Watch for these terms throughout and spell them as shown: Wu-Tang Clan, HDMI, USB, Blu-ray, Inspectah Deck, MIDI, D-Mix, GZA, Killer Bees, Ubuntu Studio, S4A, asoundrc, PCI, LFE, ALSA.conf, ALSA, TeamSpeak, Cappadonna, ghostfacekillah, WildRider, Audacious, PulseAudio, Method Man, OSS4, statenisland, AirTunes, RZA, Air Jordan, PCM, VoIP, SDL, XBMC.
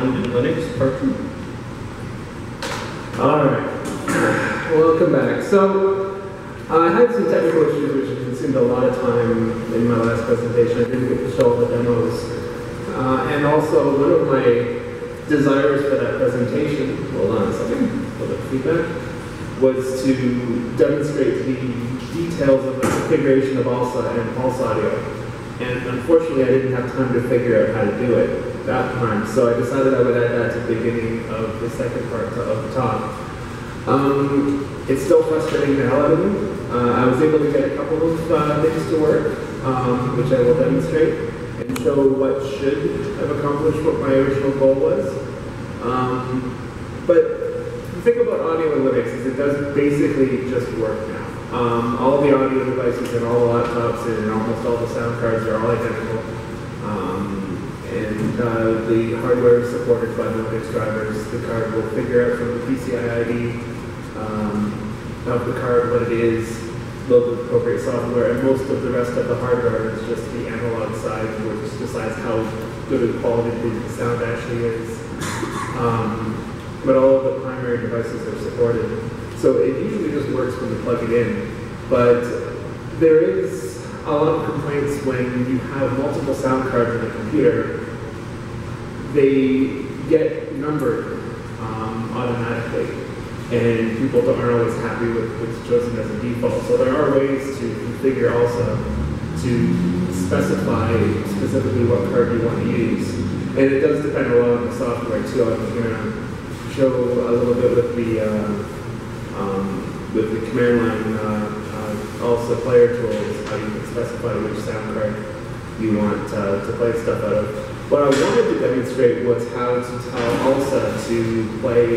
found in Linux Part 2. Alright, welcome back. So, I had some technical issues which consumed a lot of time in my last presentation. I didn't get to show all the demos. And also, one of my desires for that presentation, hold on a second, a little bit of feedback, was to demonstrate the details of the configuration of ALSA and PulseAudio. And unfortunately, I didn't have time to figure out how to do it that time, so I decided I would add that to the beginning of the second part of the talk. It's still frustrating the hell out of me. I was able to get a couple of things to work, which I will demonstrate, and show what should have accomplished what my original goal was. But the thing about audio in Linux is it does basically just work now. All the audio devices and all the laptops and almost all the sound cards are all identical. And the hardware is supported by the Linux drivers. The card will figure out from the PCI ID of the card what it is, load the appropriate software, and most of the rest of the hardware is just the analog side, which decides how good of quality the sound actually is. But all of the primary devices are supported. So it usually just works when you plug it in, but there is a lot of complaints when you have multiple sound cards in a computer. They get numbered automatically, and people aren't always happy with what's chosen as a default. So there are ways to configure also to specify specifically what card you want to use, and it does depend a lot on the software too. I'm gonna show a little bit with the command line ALSA player tools, how you can specify which sound card you want to play stuff out of. What I wanted to demonstrate was how to tell ALSA to play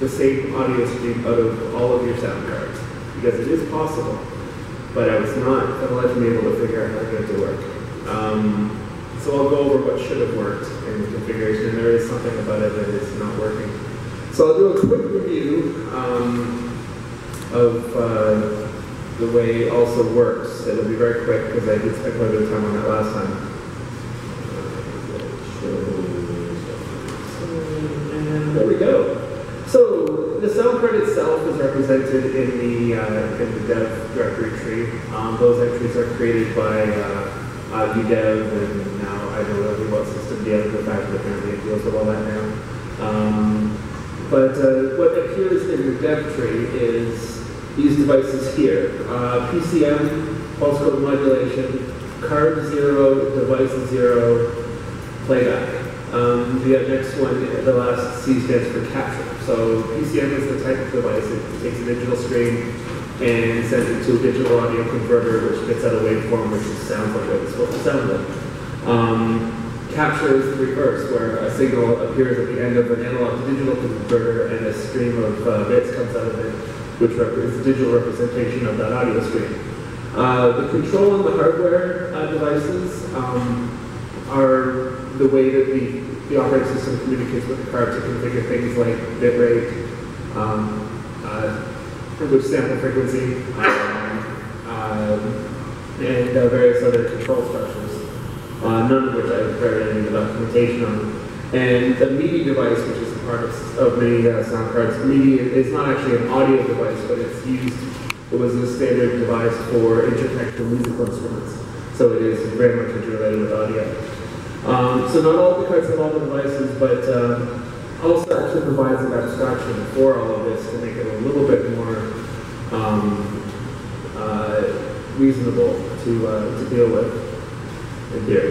the same audio stream out of all of your sound cards, because it is possible, but I was not, for the life of me, able to figure out how to get it to work. So I'll go over what should have worked in the configuration, and there is something about it that is not working. So I'll do a quick review of the way ALSA works. It'll be very quick because I did spend quite a bit of time on that last time. There we go. So the sound card itself is represented in the dev directory tree. Those entries are created by vdev, and now I don't know what system dev, the fact that apparently it deals with all that now. But what appears in the dev tree is these devices here. PCM, pulse code modulation, card 0, device 0, playback. The next one, the last C stands for capture. So PCM is the type of device. It takes a digital stream and sends it to a digital audio converter, which gets out a waveform, which sounds like what it's supposed to sound like. Capture is the reverse, where a signal appears at the end of an analog to digital converter and a stream of bits comes out of it, which is a digital representation of that audio stream. The control on the hardware devices are the way that the operating system communicates with the card to configure things like bitrate, sample frequency, and various other control structures. None of which I've read any of the documentation on. And the MIDI device, which is a part of many sound cards. MIDI is not actually an audio device, but it's used, it was a standard device for interconnected musical instruments. So it is very much interrelated with audio. So not all the cards have all the devices, but ALSA actually provides an abstraction for all of this to make it a little bit more reasonable to deal with. Here.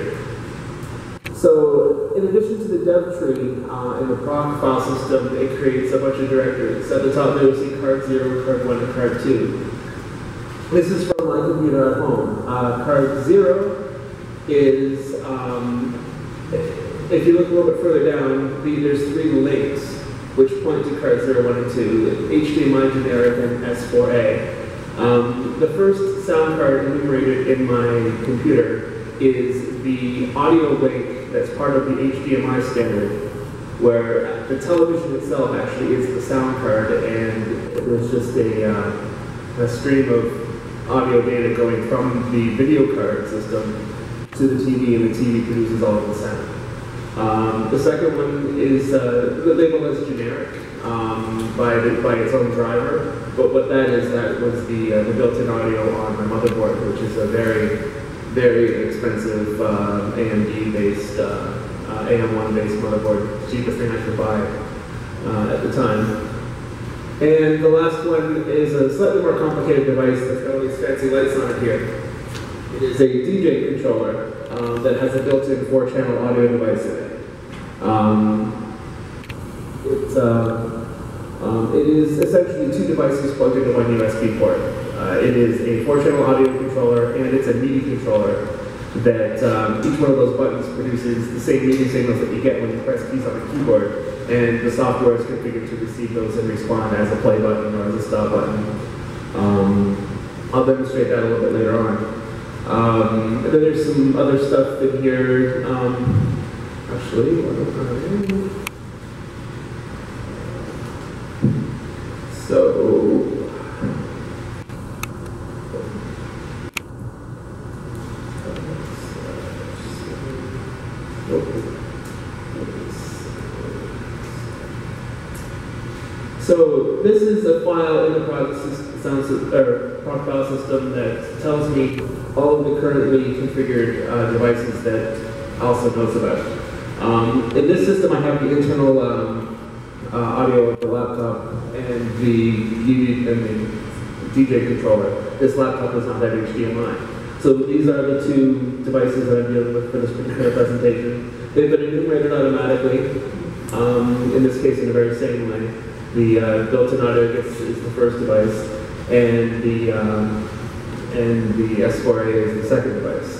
So, in addition to the dev tree, in the proc file system, it creates a bunch of directories. At the top, you'll see card 0, card 1, and card 2. This is from my computer at home. Card 0 is, if you look a little bit further down, there's three links which point to card 0, 1, and 2, HDMI generic, and S4A. The first sound card enumerated in my computer is the audio link that's part of the HDMI standard, where the television itself actually is the sound card, and there's just a stream of audio data going from the video card system to the TV, and the TV produces all of the sound. The second one is the label is generic by its own driver, but what that is, that was the built-in audio on my motherboard, which is a very, very expensive AMD-based, AM1-based motherboard, cheapest thing I could buy at the time. And the last one is a slightly more complicated device that's got all these fancy lights on it here. It is a DJ controller that has a built-in 4-channel audio device in it. It is essentially two devices plugged into one USB port. It is a 4-channel audio controller, and it's a MIDI controller that each one of those buttons produces the same MIDI signals that you get when you press keys on a keyboard, and the software is configured to receive those and respond as a play button or as a stop button. I'll demonstrate that a little bit later on. And then there's some other stuff in here. Actually, So this is a file in the prog file system that tells me all of the currently configured devices that ALSA knows about. In this system, I have the internal audio of the laptop and the DJ controller. This laptop does not have HDMI. So these are the two devices that I'm dealing with for this particular presentation. They've been enumerated automatically, in this case in the very same way. The built-in audio is the first device, and the S4A is the second device.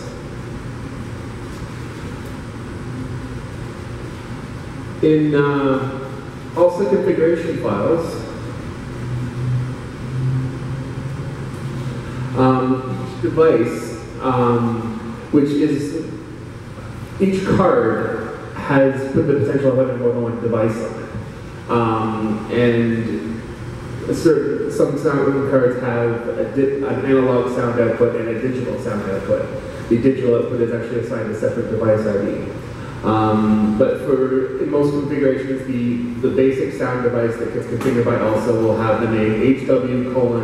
In ALSA configuration files, each device, each card has the potential of having more than one device on it. Some sound cards have an analog sound output and a digital sound output. The digital output is actually assigned a separate device ID. But in most configurations, the basic sound device that gets configured by ALSA will have the name HW:0,0.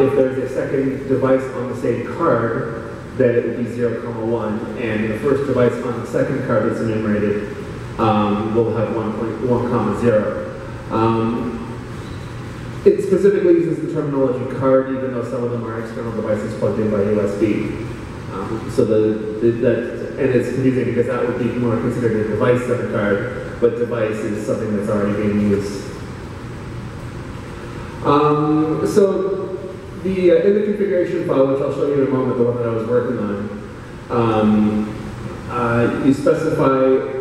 If there's a second device on the same card, then it will be 0,1, and the first device on the second card that's enumerated will have 1,0. It specifically uses the terminology card, even though some of them are external devices plugged in by USB. And it's confusing because that would be more considered a device than a card, but device is something that's already being used. In the configuration file, which I'll show you in a moment, the one that I was working on, you specify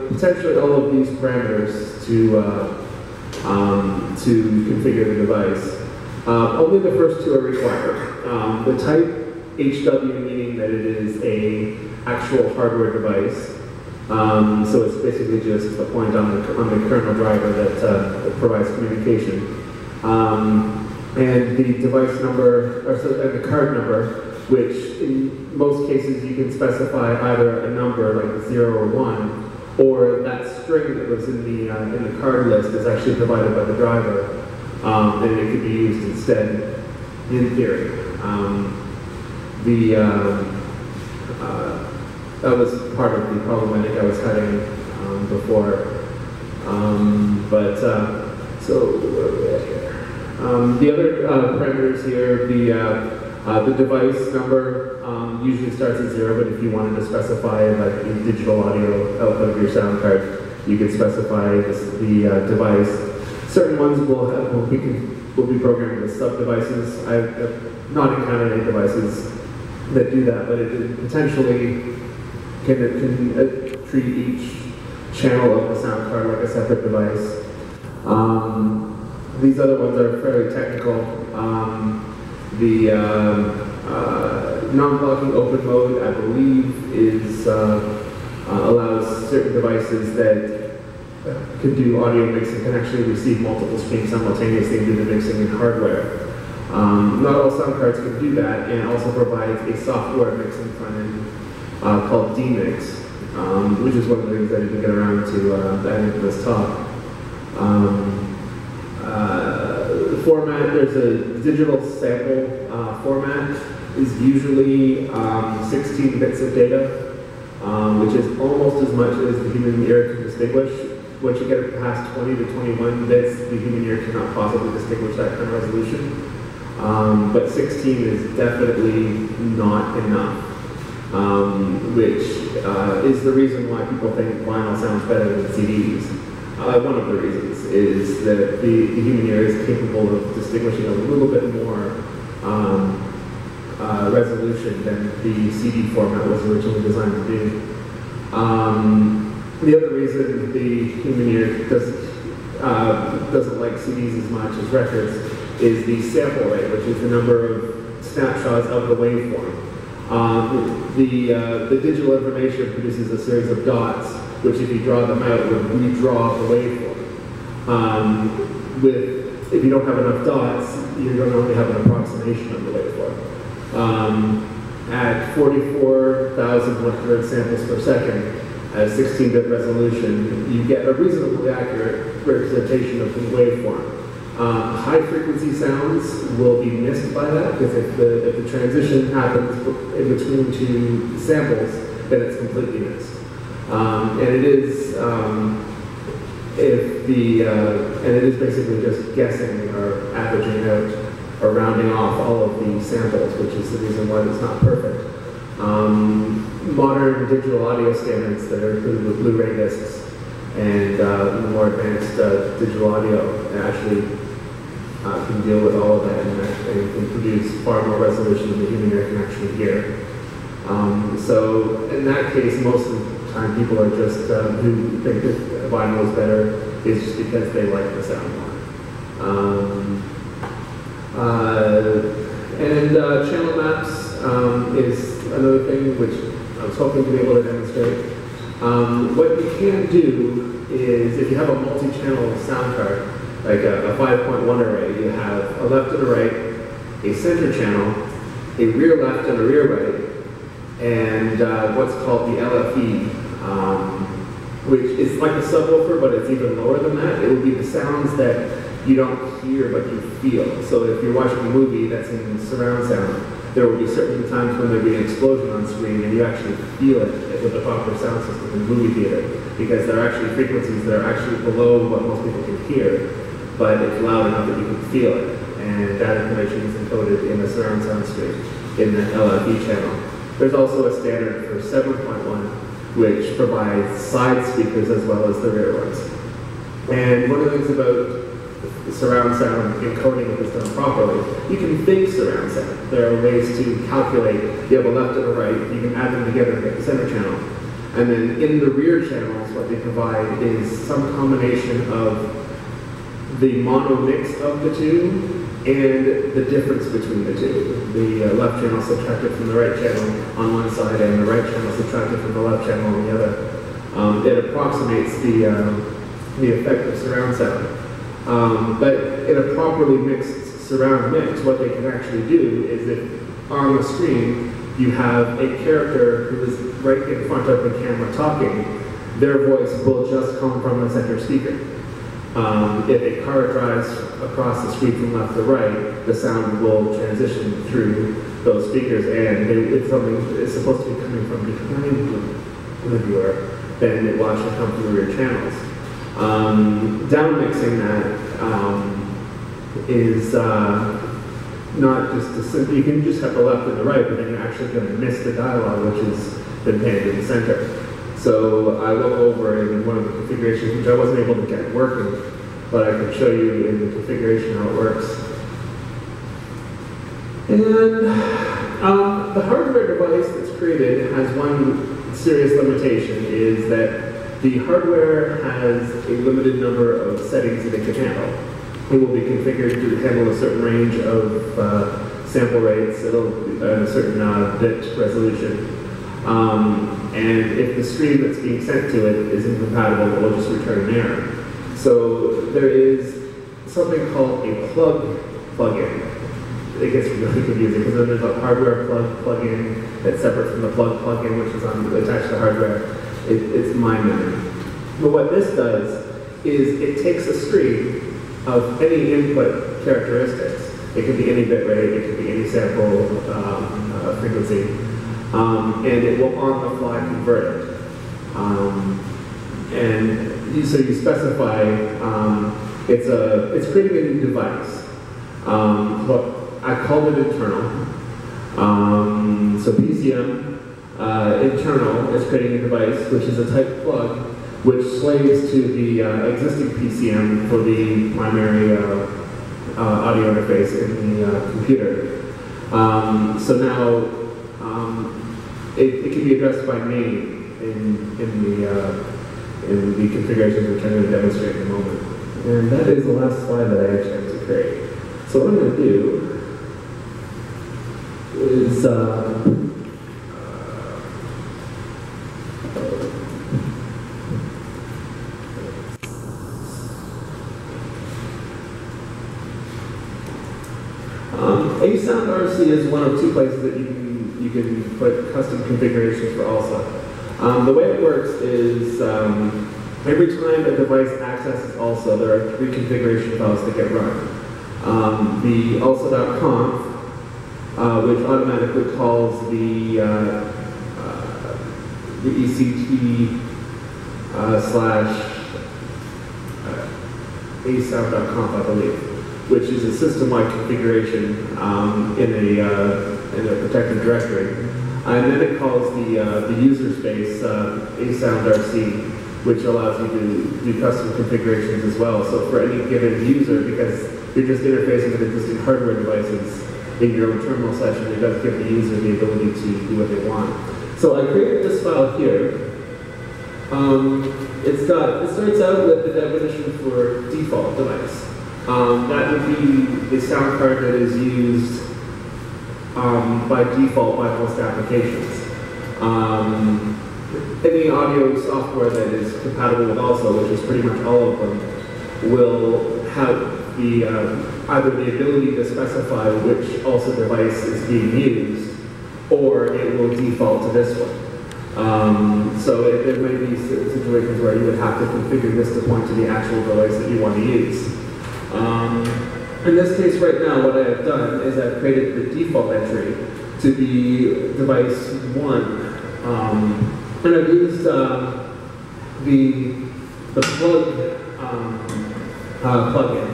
potentially all of these parameters to configure the device. Only the first two are required. The type HW, meaning that it is an actual hardware device. So it's basically just a point on the kernel driver that provides communication. And the device number, and the card number, which in most cases you can specify either a number like 0 or 1, or that string that was in the card list is actually provided by the driver, and it could be used instead, in theory. That was part of the problem I think I was having before. So where are we at here? The other parameters here, the device number usually starts at 0, but if you wanted to specify like the digital audio output of your sound card, you could specify the device. Certain ones will be programmed as sub-devices. I've not encountered any devices that do that, but it potentially can treat each channel of the sound card like a separate device. These other ones are fairly technical. The non-blocking open mode, I believe, is allows certain devices that can do audio mixing can actually receive multiple streams simultaneously due to mixing in hardware. Not all sound cards can do that, and also provides a software mixing front end called D-Mix. which is one of the things I didn't get around to adding to this talk. The format, there's a digital sample format, is usually 16 bits of data, which is almost as much as the human ear can distinguish. Once you get past 20 to 21 bits, the human ear cannot possibly distinguish that kind of resolution. But 16 is definitely not enough. Which is the reason why people think vinyl sounds better than CDs. One of the reasons is that the human ear is capable of distinguishing a little bit more resolution than the CD format was originally designed to do. The other reason the human ear doesn't like CDs as much as records is the sample rate, which is the number of snapshots of the waveform. The digital information produces a series of dots, which if you draw them out would redraw the waveform. If you don't have enough dots, you're going to only have an approximation of the waveform. At 44,100 samples per second, at 16-bit resolution, you get a reasonably accurate representation of the waveform. High-frequency sounds will be missed by that, because if the transition happens in between two samples, then it's completely missed. And it is it is basically just guessing or averaging out or rounding off all of the samples, which is the reason why it's not perfect. Modern digital audio standards that are included with Blu-ray discs and more advanced digital audio actually can deal with all of that and can produce far more resolution than the human ear can actually hear. So in that case, most of the time people are just who think that vinyl is better is just because they like the sound more. Channel maps is another thing which I was hoping to be able to demonstrate. What you can do is, if you have a multi-channel sound card, like a 5.1 array, you have a left and a right, a center channel, a rear left and a rear right, and what's called the LFE, which is like a subwoofer, but it's even lower than that. It would be the sounds that you don't hear but you feel. So if you're watching a movie that's in surround sound, there will be certain times when there'll be an explosion on screen and you actually feel it with the proper sound system in the movie theater, because there are actually frequencies that are actually below what most people can hear, but it's loud enough that you can feel it, and that information is encoded in the surround sound stream in the LFE channel. There's also a standard for 7.1 which provides side speakers as well as the rear ones. And one of the things about surround sound encoding is done properly, you can fake surround sound. There are ways to calculate, you have a left and a right, you can add them together and get the center channel. And then in the rear channels, what they provide is some combination of the mono mix of the two and the difference between the two. The left channel subtracted from the right channel on one side, and the right channel subtracted from the left channel on the other. It approximates the effect of surround sound. But in a properly mixed surround mix, what they can actually do is that on the screen, you have a character who is right in front of the camera talking. Their voice will just come from a center speaker. If a car drives across the street from left to right, the sound will transition through those speakers, and it's supposed to be coming from behind the viewer, then it will actually come from the rear channels. Downmixing that is not just a simple, you can just have the left and the right, but then you're actually going to miss the dialogue which has been panned in the center. So I went over it in one of the configurations, which I wasn't able to get working, but I can show you in the configuration how it works. And the hardware device that's created has one serious limitation, is that the hardware has a limited number of settings that it can handle. It will be configured to handle a certain range of sample rates, a certain bit resolution. And if the stream that's being sent to it is incompatible, it will just return an error. So there is something called a plug-in. It gets really confusing because then there's a hardware plug-in that's separate from the plug-in, which is attached to the hardware. It's mind-blowing. But what this does is it takes a stream of any input characteristics. It could be any bit rate, it could be any sample frequency, and it will on-the-fly convert it. So you specify it's creating a new device. But I call it internal. So PCM internal is creating a device, which is a type plug, which slaves to the existing PCM for the primary audio interface in the computer. So now it can be addressed by name in the configurations we're trying to demonstrate in a moment. And that is the last slide that I actually have to create. So what I'm going to do is ASoundRC is one of two places that you can put custom configurations for ALSA. The way it works is every time a device accesses ALSA, there are three configuration files that get run. The ALSA.conf, which automatically calls the ECT / asound.conf, I believe, which is a system-wide configuration in a protected directory, and then it calls the user space asoundrc, which allows you to do custom configurations as well. So for any given user, because you're just interfacing with existing hardware devices in your own terminal session, it does give the user the ability to do what they want. So I created this file here. It starts out with the definition for default device. That would be the sound card that is used by default by most applications. Any audio software that is compatible with ALSA, which is pretty much all of them, will have the either the ability to specify which ALSA device is being used, or it will default to this one. So there may be situations where you would have to configure this to point to the actual device that you want to use. In this case right now, what I have done is I've created the default entry to be device 1. And I've used the plug plugin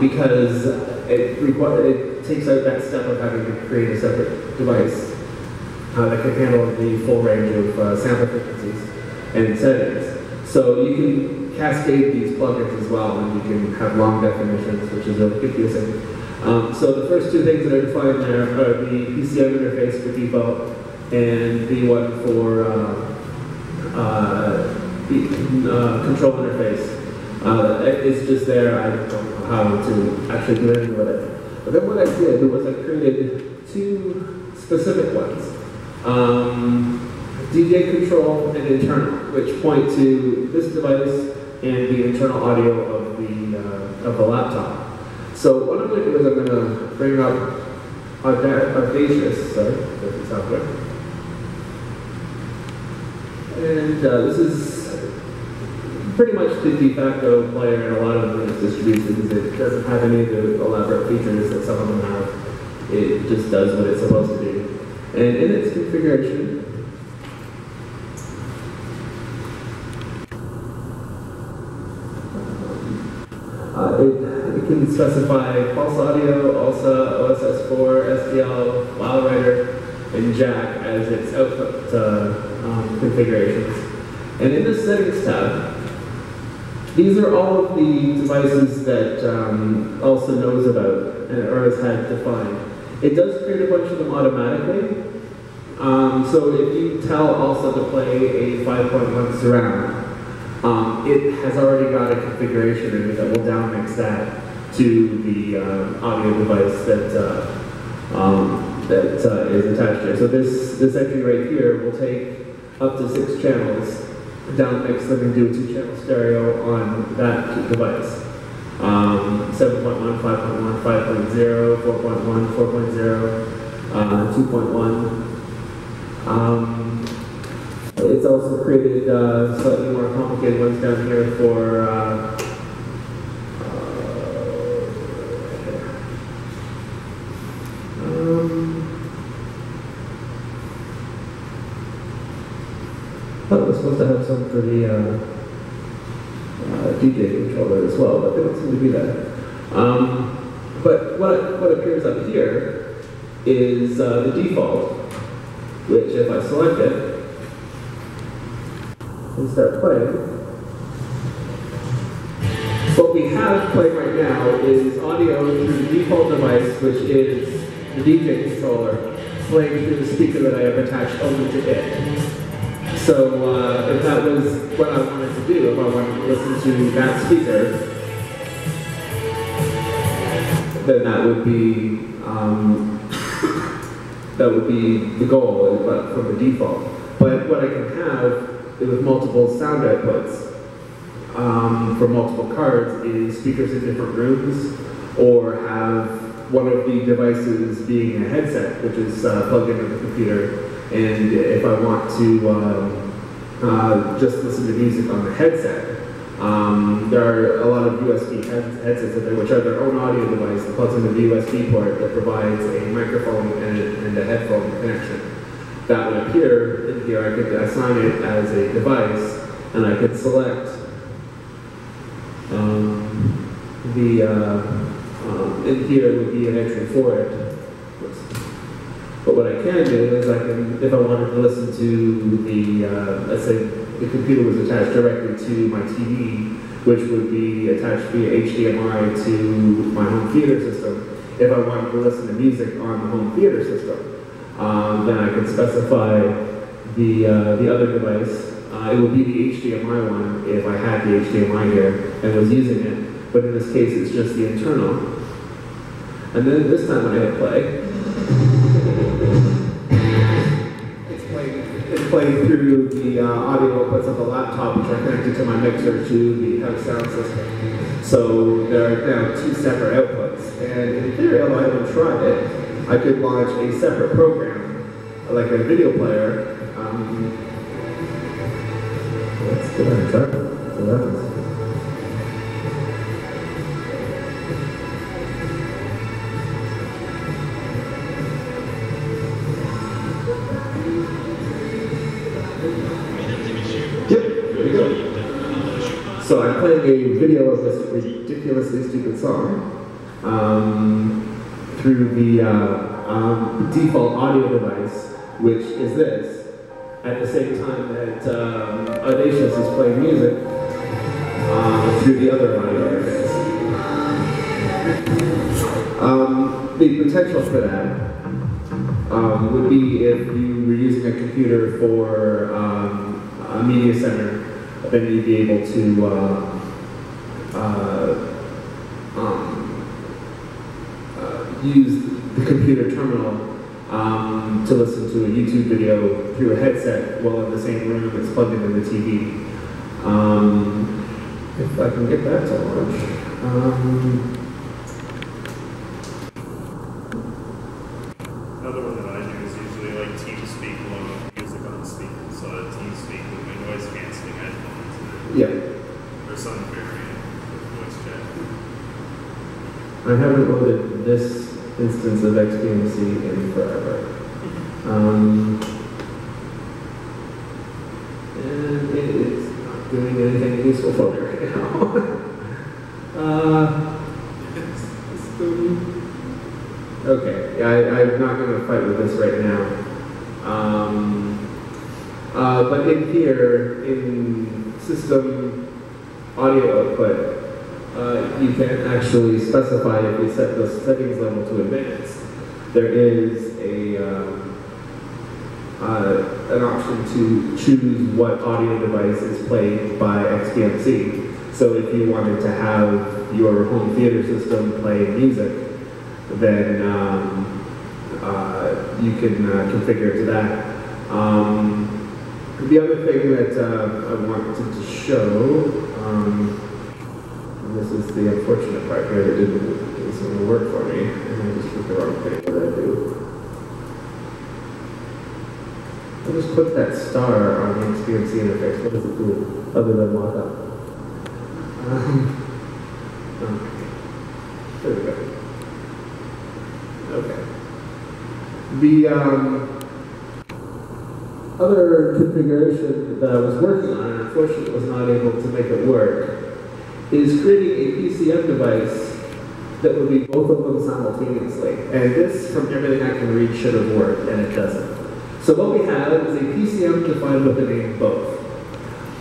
because it takes out that step of having to create a separate device that can handle the full range of sample frequencies and settings. So you can cascade these plugins as well, and you can have long definitions, which is really confusing. So the first two things that are defined there are the PCM interface for default and the one for control interface. It's just there, I don't know how to actually do anything with it. But then what I did was I created two specific ones. DJ control and internal, which point to this device and the internal audio of the laptop. So what I'm going to do is I'm going to bring up Audacious, sorry, doesn't sound good. And this is pretty much the de facto player in a lot of Linux distributions. It doesn't have any of the elaborate features that some of them have. It just does what it's supposed to do. And in its configuration, it can specify PulseAudio, ALSA, OSS4, SDL, WildRider, and Jack as its output configurations. And in the settings tab, these are all of the devices that ALSA knows about or has had defined. It does create a bunch of them automatically. So if you tell ALSA to play a 5.1 surround, it has already got a configuration in it that will downmix that to the audio device that is attached here. So this entry right here will take up to 6 channels, downmix them, and do a 2-channel stereo on that device. 7.1, 5.1, 5.0, 4.1, 4.0, 2.1. it's also created slightly more complicated ones down here for I thought it was supposed to have some for the DJ controller as well, but they don't seem to do that. But what appears up here is the default, which if I select it and start playing, what we have playing right now is audio through the default device, which is the DJ controller, playing through the speaker that I have attached only to it. So if that was what I wanted to do, if I wanted to listen to that speaker, then that would be the goal, but from the default. But what I can have with multiple sound outputs for multiple cards is speakers in different rooms, or have one of the devices being a headset, which is plugged into the computer, and if I want to just listen to music on the headset, there are a lot of USB headsets in there, which are their own audio device that plugs into the USB port that provides a microphone and a headphone connection. That would appear in here. I could assign it as a device, and I could select in here would be an entry for it. But what I can do is I can, if I wanted to listen to the, let's say, the computer was attached directly to my TV, which would be attached via HDMI to my home theater system. If I wanted to listen to music on the home theater system, then I could specify the other device. It would be the HDMI one if I had the HDMI here and was using it, but in this case it's just the internal. And then this time when I hit play, playing through the audio outputs of the laptop, which are connected to my mixer to the house sound system. So there are now two separate outputs. And in theory, although I haven't tried it, I could launch a separate program, like a video player. Let's give it a try. So that was... So I'm playing a video of this ridiculously stupid song through the default audio device, which is this, at the same time that Audacious is playing music through the other audio device. The potential for that would be if you were using a computer for a media center, then you'd be able to use the computer terminal to listen to a YouTube video through a headset while in the same room that's plugged into the TV. If I can get that to launch. Another one that I do is usually like TeamSpeak along with music on speakers, so TeamSpeak would be noise cancelling headphones. Yeah. Or some variant of voice chat. I haven't loaded this instance of XPMC in forever. And it is not doing anything useful for me right now. Okay, I'm not going to fight with this right now. But in here, in system audio output, you can actually specify if you set the settings level to advanced. There is a an option to choose what audio device is played by XPMC. So if you wanted to have your home theater system play music, then you can configure it to that. The other thing that I wanted to show, and this is the unfortunate part here that didn't work for me, and I just put the wrong thing that I do. I just click that star on the XPMC interface. What does it do other than lock up? There we go. Okay. The other configuration that I was working on, and unfortunately was not able to make it work, is creating a PCM device that would be both of them simultaneously. And this, from everything I can read, should have worked, and it doesn't. So what we have is a PCM defined with the name both.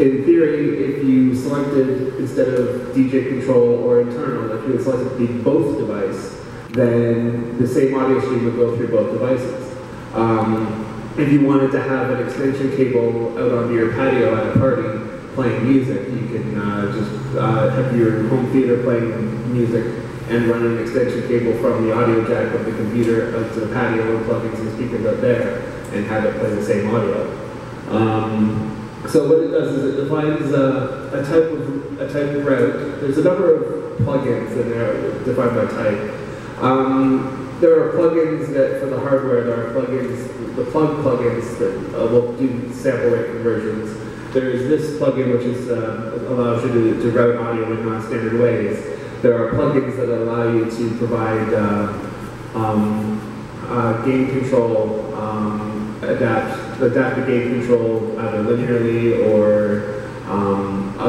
In theory, if you selected, instead of DJ control or internal, if you had selected the both device, then the same audio stream would go through both devices. If you wanted to have an extension cable out onto your patio at a party playing music, you can just have your home theater playing music and run an extension cable from the audio jack of the computer out to the patio and plug in some speakers out there and have it play the same audio. So what it does is it defines a type of route. There's a number of plugins in there defined by type. There are plugins that, for the hardware, there are plugins, the plugins that will do sample rate conversions. There is this plugin which is, allows you to route audio in non-standard ways. There are plugins that allow you to provide gain control, adapt the gain control either linearly or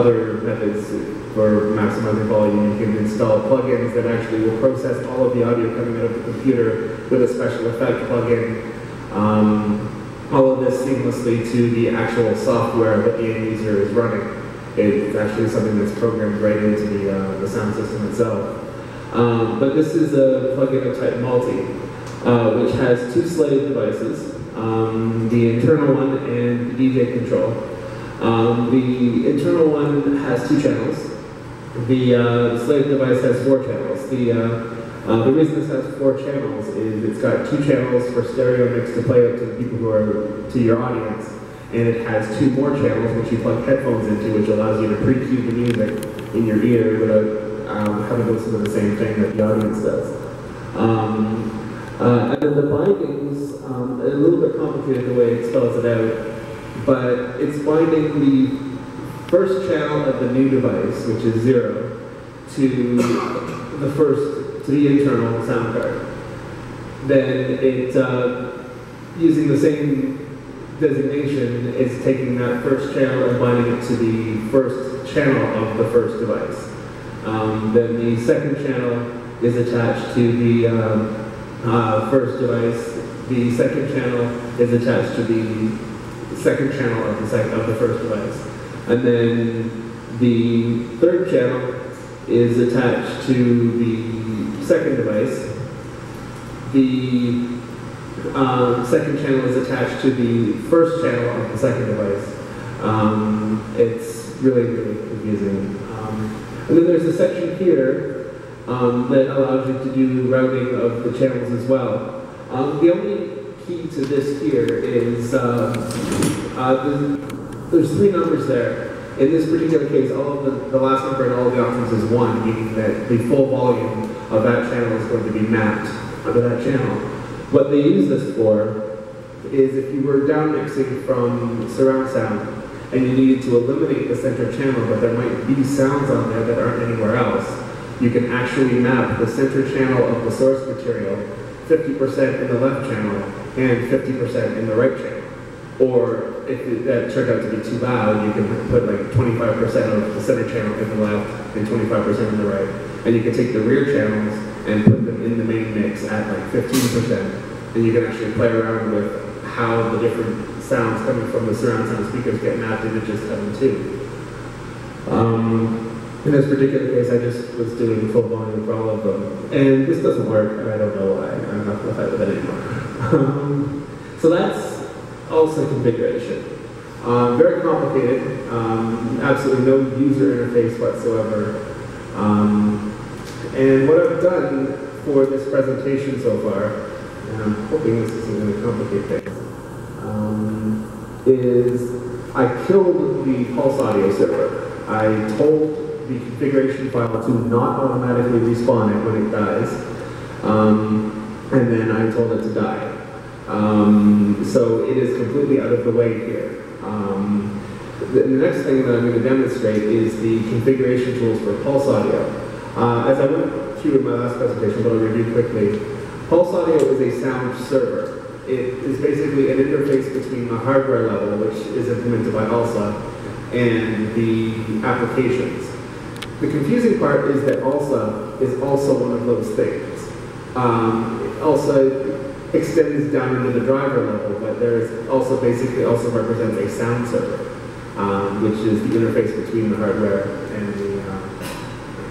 other methods for maximizing volume. You can install plugins that actually will process all of the audio coming out of the computer with a special effect plugin. All of this seamlessly to the actual software that the end user is running. It's actually something that's programmed right into the sound system itself. But this is a plugin of type multi, which has two slave devices, the internal one and the DJ control. The internal one has 2 channels. The slave device has 4 channels. The reason this has 4 channels is it's got 2 channels for stereo mix to play out to the people who are to your audience, and it has 2 more channels which you plug headphones into, which allows you to pre-cue the music in your ear without having to listen to the same thing that the audience does. And then the bindings, a little bit complicated the way it spells it out. But it's binding the first channel of the new device, which is 0, to the first, to the internal sound card. Then it, using the same designation, is taking that first channel and binding it to the first channel of the first device. Then the second channel is attached to the first device. The second channel is attached to the second channel of the first device. And then the third channel is attached to the second device. The second channel is attached to the first channel of the second device. It's really, really confusing. And then there's a section here that allows you to do routing of the channels as well. The only key to this here is there's 3 numbers there. In this particular case, all of the last number and all of the options is 1, meaning that the full volume of that channel is going to be mapped onto that channel. What they use this for is if you were down mixing from surround sound and you needed to eliminate the center channel, but there might be sounds on there that aren't anywhere else, you can actually map the center channel of the source material 50% in the left channel and 50% in the right channel. Or if that turned out to be too loud, you can put like 25% of the center channel in the left and 25% in the right. And you can take the rear channels and put them in the main mix at like 15%. And you can actually play around with how the different sounds coming from the surround sound speakers get mapped into just M2. In this particular case, I just was doing full volume for all of them. And this doesn't work, and I don't know why. I'm not going to fight with it anymore. So that's ALSA configuration. Very complicated, absolutely no user interface whatsoever. And what I've done for this presentation so far, and I'm hoping this isn't going to complicate things, is I killed the PulseAudio server. I told the configuration file to not automatically respawn it when it dies, and then I told it to die. So it is completely out of the way here. The next thing that I'm going to demonstrate is the configuration tools for PulseAudio. As I went through in my last presentation, but I'll review quickly. PulseAudio is a sound server. It is basically an interface between the hardware level, which is implemented by ALSA, and the applications. The confusing part is that ALSA is also one of those things. ALSA extends down into the driver level, but there is also basically also represents a sound server, which is the interface between the hardware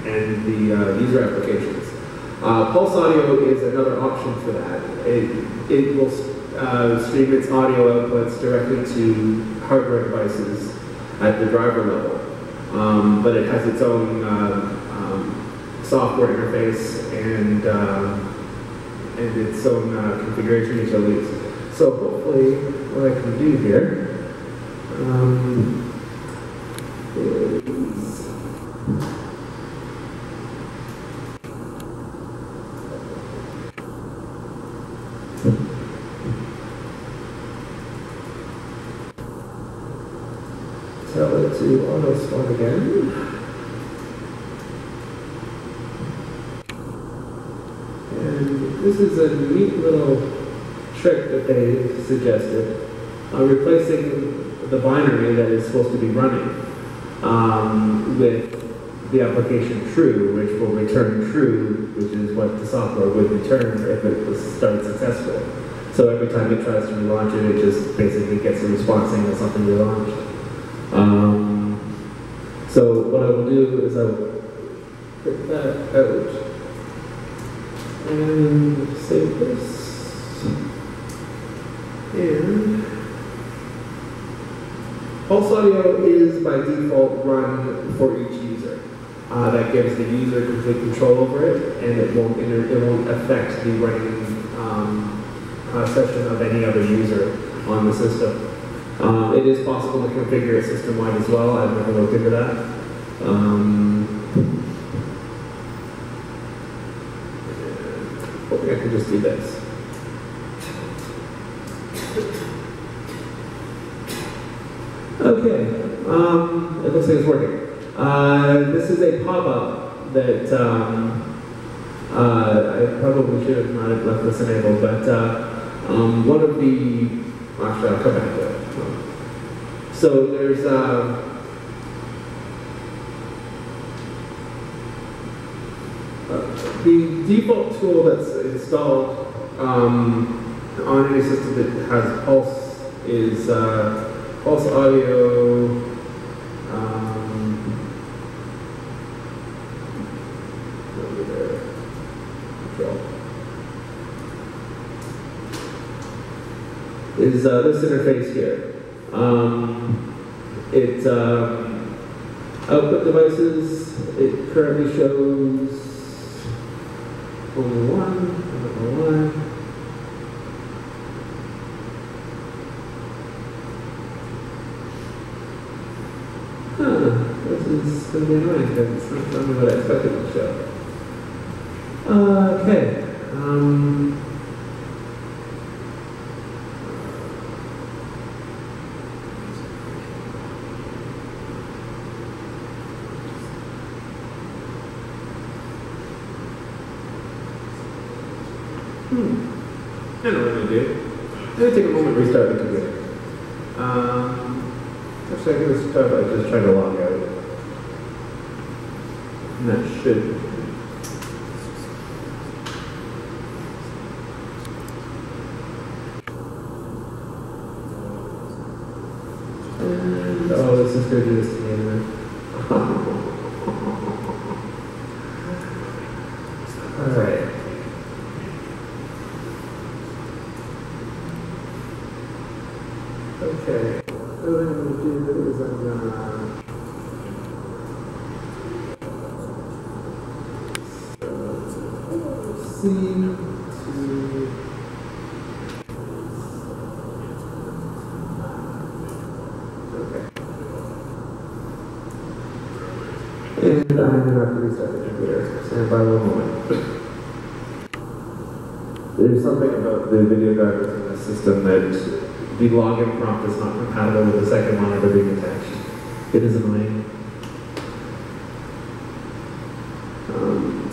and the user applications. PulseAudio is another option for that. It will stream its audio outputs directly to hardware devices at the driver level, but it has its own software interface and its own configuration utilities. So hopefully what I can do here is... tell it to auto-spawn again. This is a neat little trick that they suggested, replacing the binary that is supposed to be running with the application true, which will return true, which is what the software would return if it was started successful. So every time it tries to relaunch it, it just basically gets a response saying that something relaunched. So what I will do is I will print that out and save this, and PulseAudio is by default run for each user. That gives the user complete control over it, and it won't affect the running session of any other user on the system. It is possible to configure it system-wide as well. I've never looked into that. I can just do this. Okay, it looks like it's working. This is a pop-up that I probably should have not left this enabled, but one of the, actually I'll come back to it. So there's, the default tool that's installed on any system that has Pulse is PulseAudio. Over there. Control. Is this interface here? It output devices. It currently shows. Only one, another one. Huh, this is going to be annoying because it's not done what I expected it to show. Okay. I don't know what I'm going to do. I'm going to take a moment to restart the computer. Actually, I'm going to start by just trying to log out. And that should. And, oh, this is going to do this to me anyway. There's something about the video drivers in this the system that the login prompt is not compatible with the second monitor being attached. It is annoying.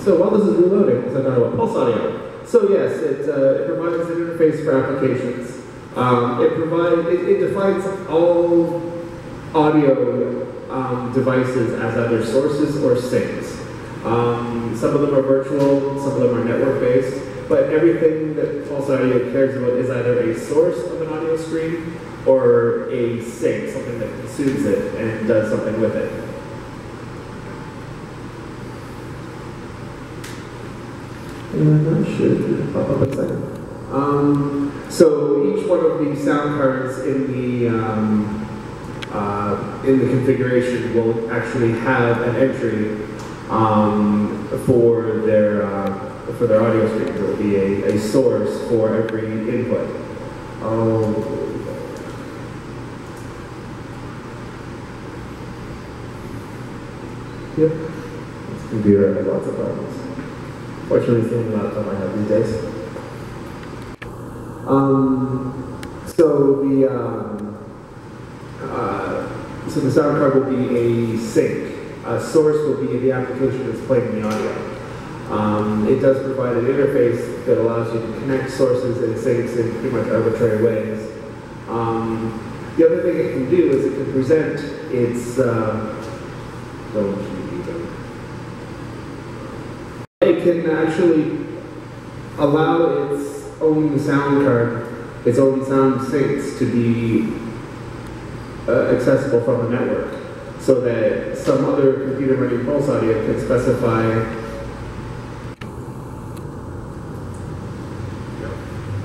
So while this is reloading, let's talk about PulseAudio. So yes, it provides an interface for applications. It defines all audio devices as either sources or sinks. Some of them are virtual, some of them are network-based, but everything that PulseAudio cares about is either a source of an audio stream or a sink, something that consumes it and does something with it. And that should pop up in a second. So each one of the sound cards in the configuration will actually have an entry for their audio stream. There will be a source for every input. Yep, this computer has lots of problems. Fortunately, it's the only laptop I have these days. So the sound card will be a sync. A source will be the application that's playing the audio. It does provide an interface that allows you to connect sources and syncs in pretty much arbitrary ways. The other thing it can do is it can present its it can actually allow its own sound card, its own sound syncs to be accessible from the network, so that some other computer running PulseAudio can specify.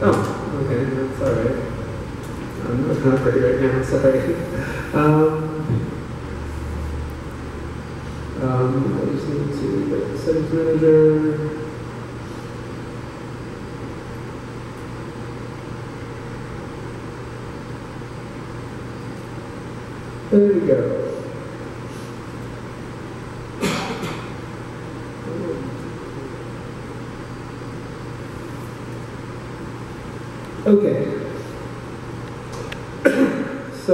Oh, okay, that's all right. I'm not kind of ready right now, sorry. I just need to go to the settings manager. There we go. Okay. So.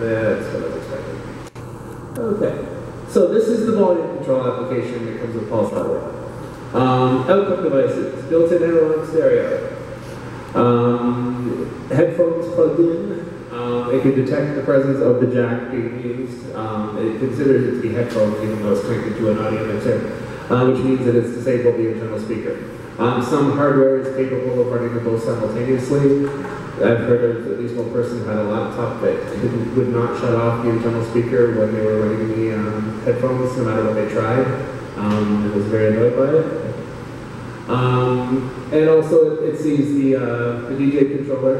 That's what I was expecting. Okay. So this is the volume control application that comes with PulseAudio. Output devices, built-in analog stereo, headphones plugged in. It can detect the presence of the jack being used. It considers it to be headphones even though it's connected to an audio mixer, which means that it's disabled the internal speaker. Some hardware is capable of running them both simultaneously. I've heard of at least one person who had a laptop that would not shut off the internal speaker when they were running the headphones, no matter what they tried. It was very annoyed by it. And also it sees the DJ controller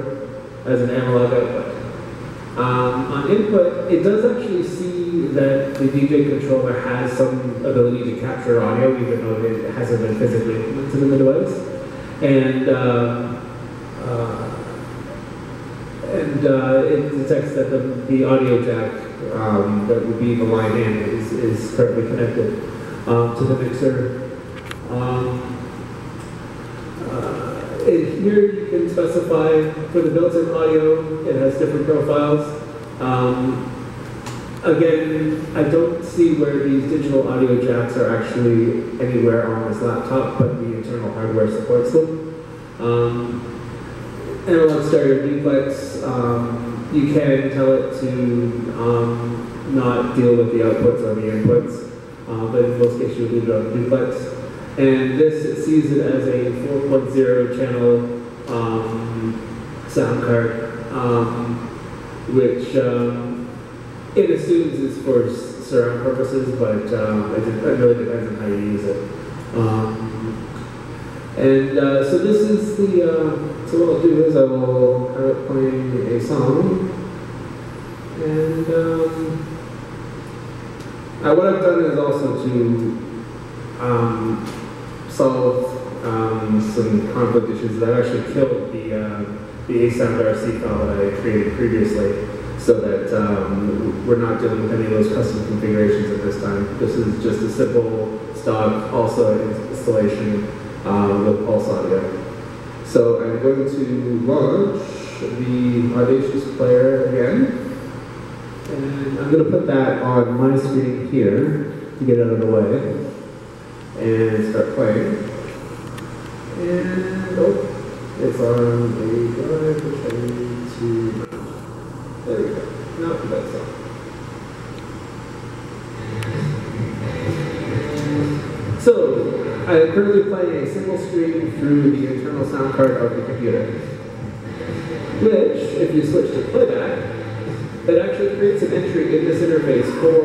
as an analog output. On input, it does actually see that the DJ controller has some ability to capture audio, even though it hasn't been physically implemented in the device. And it detects that the audio jack that would be the line in is currently connected to the mixer. In here you can specify for the built-in audio, it has different profiles. Again, I don't see where these digital audio jacks are actually anywhere on this laptop, but the internal hardware supports them. Analog stereo duplex, you can tell it to not deal with the outputs or the inputs, but in most cases you'll leave it on duplex. And this, it sees it as a 4.0 channel sound card, which it assumes is for surround purposes, but it really depends on how you use it. So this is the, so what I'll do is I will start playing a song, and what I've done is also to solve some conflict issues that actually killed the asoundrc file that I created previously, so that we're not dealing with any of those custom configurations at this time. This is just a simple start ALSA installation with PulseAudio. So I'm going to launch the Audacious player again, and I'm going to put that on my screen here to get out of the way and start playing. And oh, it's on a drive which I need to. There we go. No, that's not. So, I'm currently playing a single stream through the internal sound card of the computer, which, if you switch to playback, it actually creates an entry in this interface for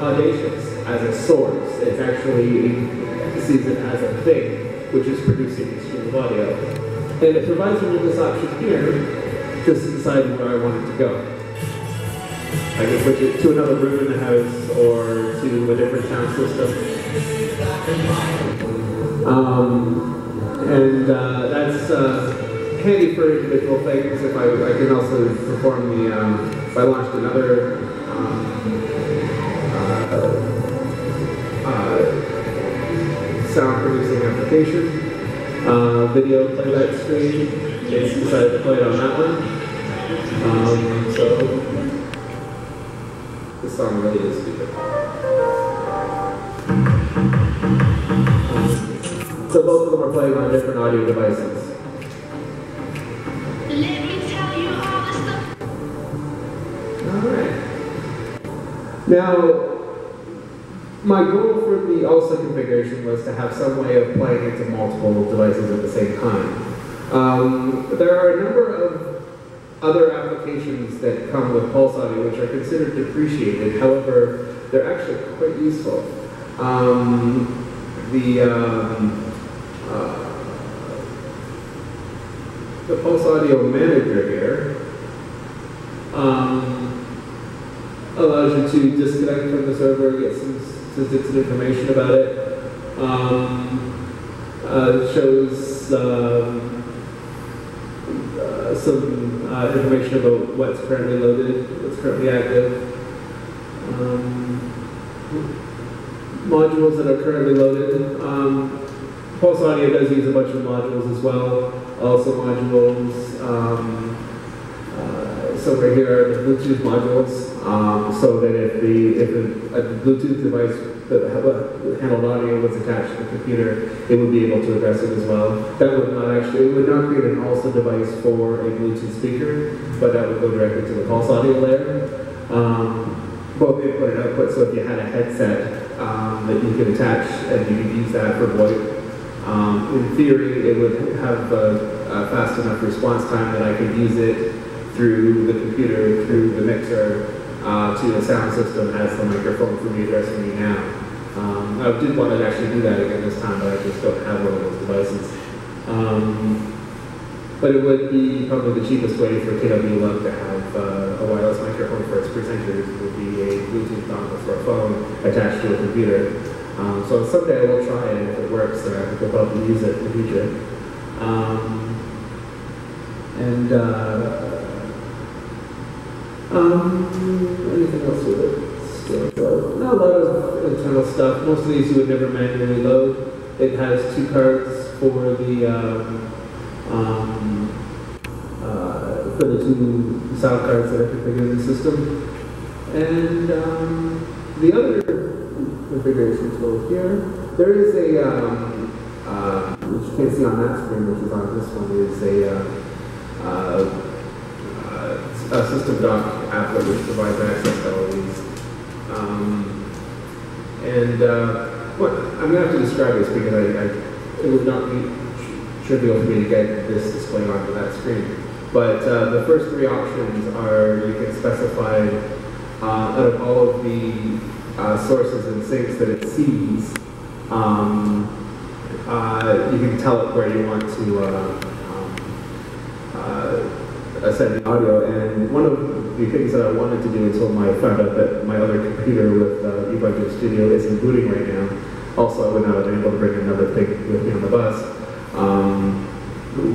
Audacious as a source. It actually sees it as a thing, which is producing the stream of audio. And it provides me with this option here, just to decide where I want it to go. I can switch it to another room in the house or to a different sound system. That's handy for individual things. If I can also perform the, if I launched another sound producing application, video playback screen, it's decided to play it on that one. So, this song really is stupid. So both of them are playing on different audio devices. Let me tell you all the stuff. Alright. Now, my goal for the ALSA configuration was to have some way of playing it to multiple devices at the same time. There are a number of other applications that come with PulseAudio which are considered depreciated, however, they're actually quite useful. The PulseAudio manager here allows you to disconnect from the server, get some statistics and information about it. Shows some information about what's currently loaded, what's currently active. Modules that are currently loaded. PulseAudio does use a bunch of modules as well. Also modules, so right here are the Bluetooth modules, so that if a Bluetooth device that handled audio was attached to the computer, it would be able to address it as well. That would not actually, it would not create an ALSA device for a Bluetooth speaker, but that would go directly to the PulseAudio layer. Both input and output, so if you had a headset, that you could attach and you could use that for VoIP. In theory, it would have a fast enough response time that I could use it through the computer, through the mixer, to the sound system as the microphone for me addressing me now. I did want to actually do that again this time, but I just don't have one of those devices. But it would be probably the cheapest way for KW11 to have a wireless microphone for its presenters. It would be a Bluetooth dongle for a phone attached to a computer. So someday I will try it, and if it works, then I will probably use it in the future. Anything else with it? So, not a lot of internal stuff. Most of these you would never manually load. It has two cards for the two sound cards that are configured in the system. And the other configuration tool here, there is a, which you can't see on that screen, which is on this one, is a system dock applet which provides access to all of these. I'm going to have to describe this because it would not be trivial for me to get this display onto that screen. But the first three options are, you can specify out of all of the sources and sinks that it sees, you can tell it where you want to send the audio. And one of the things that I wanted to do until I found out that my other computer with Ubuntu Studio isn't booting right now, also I would not have been able to bring another thing with me on the bus,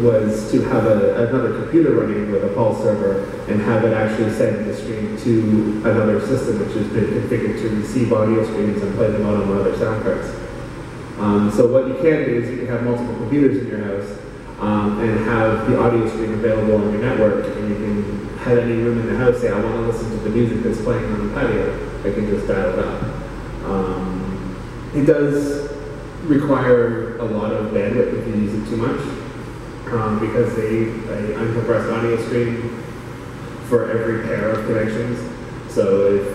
was to have another computer running with a Pulse server and have it actually send the stream to another system which has been configured to receive audio streams and play them out on other sound cards. So what you can do is you can have multiple computers in your house and have the audio stream available on your network, and you can have any room in the house say, I want to listen to the music that's playing on the patio, I can just dial it up. It does require a lot of bandwidth if you use it too much, because they uncompressed audio stream for every pair of connections. So if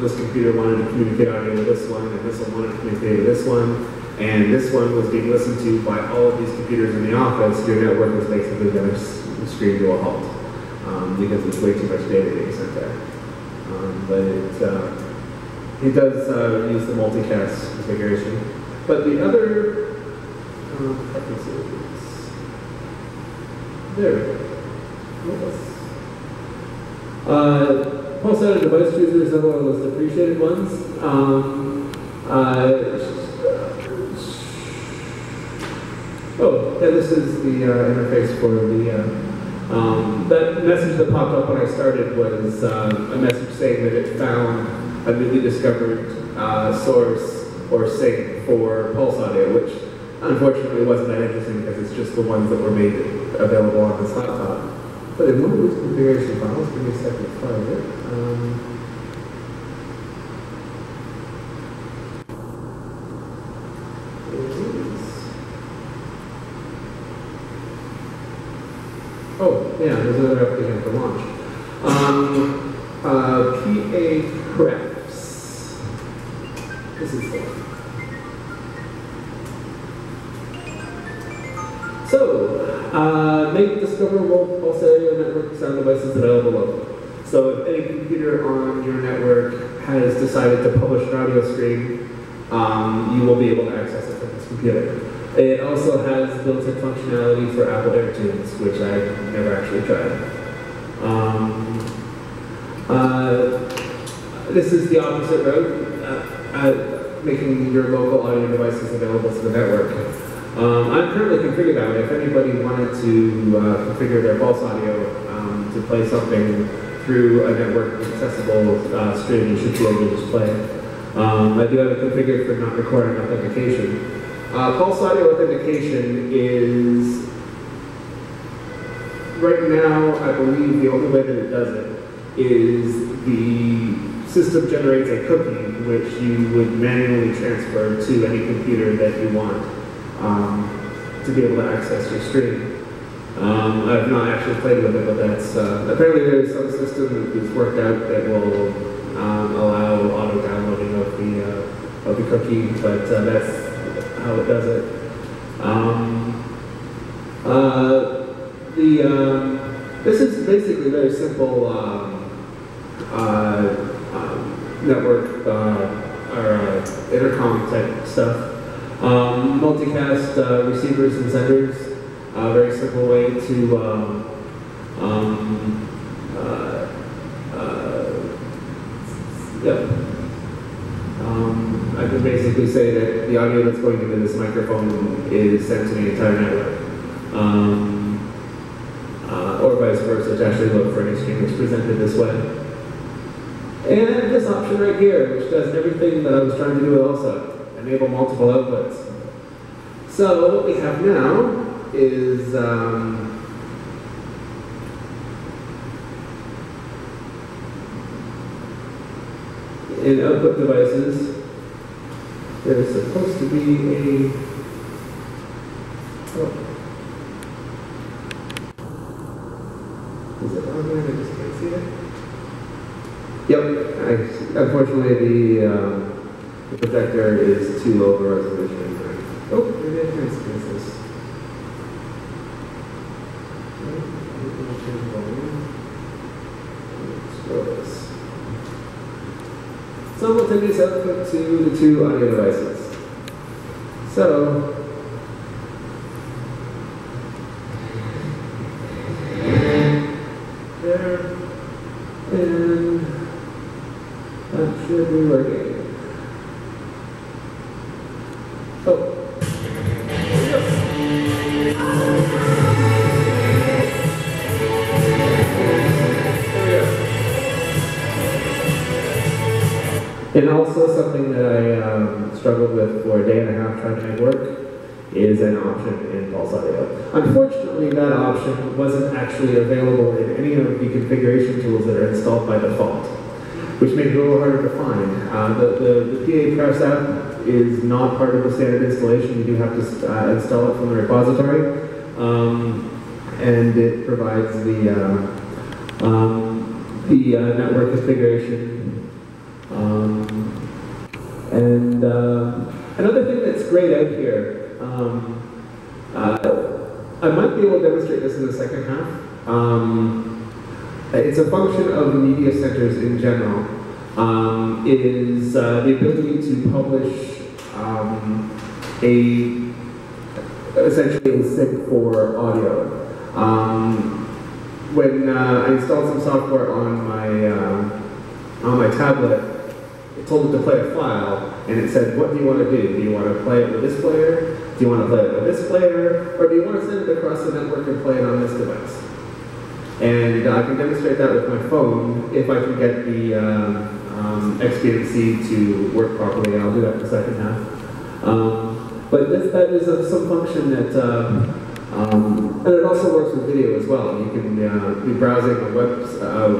this computer wanted to communicate audio with this one, and this one wanted to communicate with this one, and this one was being listened to by all of these computers in the office, your network was basically going to scream to a halt because there's way too much data being sent there. But it does use the multicast configuration. But the other, I can see what it is. There we go. What else? PulseAudio device chooser is one of the most appreciated ones. Oh, yeah, this is the interface for the, that message that popped up when I started was a message saying that it found a newly discovered source or sink for PulseAudio, which unfortunately wasn't that interesting because it's just the ones that were made available on this laptop. But in one of those configuration files, give me a second to find it. Oh, yeah, there's another application for launch. PA-CREPS. This is it. So, make discoverable PulseAudio network sound devices available locally. So if any computer on your network has decided to publish an audio stream, you will be able to access it from this computer. It also has built-in functionality for Apple AirTunes, which I've never actually tried. This is the opposite road, making your local audio devices available to the network. I'm currently configured that way. If anybody wanted to configure their PulseAudio to play something through a network-accessible stream, you should be able to just play it. I do have it configured for not recording authentication. PulseAudio authentication is, right now, I believe the only way that it does it is the system generates a cookie which you would manually transfer to any computer that you want to be able to access your stream. I've not actually played with it, but that's, apparently there's some system that's worked out that will allow auto-downloading of the cookie, but that's how it does it. This is basically very simple network or intercom type stuff. Multicast receivers and senders, a very simple way to yeah. I can basically say that the audio that's going into this microphone is sent to the entire network. Or vice versa, to actually look for an stream that's presented this way. And then this option right here, which does everything that I was trying to do with ALSA, enable multiple outputs. So what we have now is in output devices, there's supposed to be a, oh, is it on there? I just can't see it. Yep, unfortunately the projector is too low of a resolution. Oh, maybe I can space this. Simultaneous output to the two audio devices. So, there, and that should be working. Oh. And also something that I struggled with for a day and a half trying to make work is an option in PulseAudio. Unfortunately, that option wasn't actually available in any of the configuration tools that are installed by default, which makes it a little harder to find. The PA-CREPS app is not part of the standard installation. You do have to install it from the repository, and it provides the network configuration. Another thing that's great out here, I might be able to demonstrate this in the second half. It's a function of media centers in general, is the ability to publish essentially a sync for audio. When I installed some software on my tablet, it told it to play a file, and it said, what do you want to do? Do you want to play it with this player? Do you want to play it with this player? Or do you want to send it across the network and play it on this device? And I can demonstrate that with my phone if I can get the XBMC to work properly, and I'll do that in the second half. But that is some function that, and it also works with video as well. You can be browsing on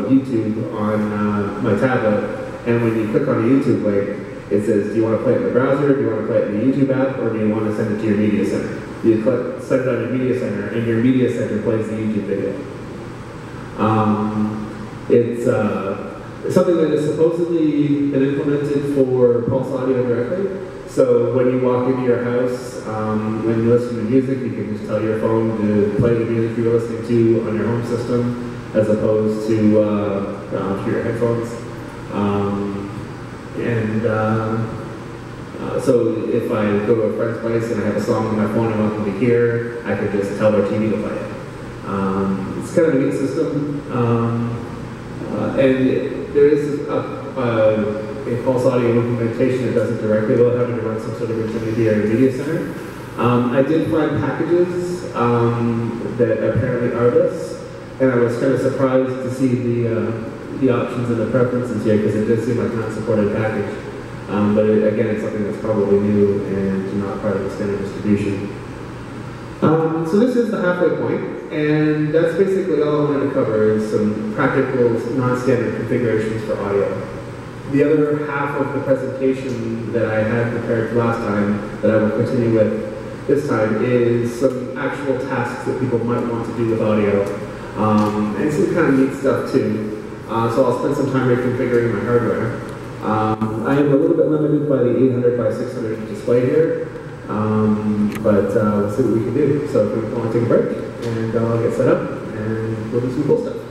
YouTube on my tablet, and when you click on a YouTube link, it says, do you want to play it in the browser, do you want to play it in the YouTube app, or do you want to send it to your media center? You click send it on your media center, and your media center plays the YouTube video. It's something that is supposedly been implemented for PulseAudio directly. So when you walk into your house, when you listen to music, you can just tell your phone to play the music you're listening to on your home system, as opposed to your headphones. So if I go to a friend's place and I have a song on my phone I want them to hear, I can just tell their TV to play it. It's kind of a neat system, and there is a PulseAudio implementation that doesn't directly without having to run some sort of intermediary media center. I did find packages that apparently are this, and I was kind of surprised to see the options and the preferences here, because it did seem like an unsupported package. But again, it's something that's probably new and not part of the standard distribution. So this is the halfway point, and that's basically all I want to cover is some practical, non-standard configurations for audio. The other half of the presentation that I had prepared last time, that I will continue with this time, is some actual tasks that people might want to do with audio, and some kind of neat stuff too. So I'll spend some time reconfiguring my hardware. I am a little bit limited by the 800 by 600 display here. But let's see what we can do. So if we want to take a break, and I'll get set up, and we'll do some cool stuff.